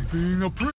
being a prick.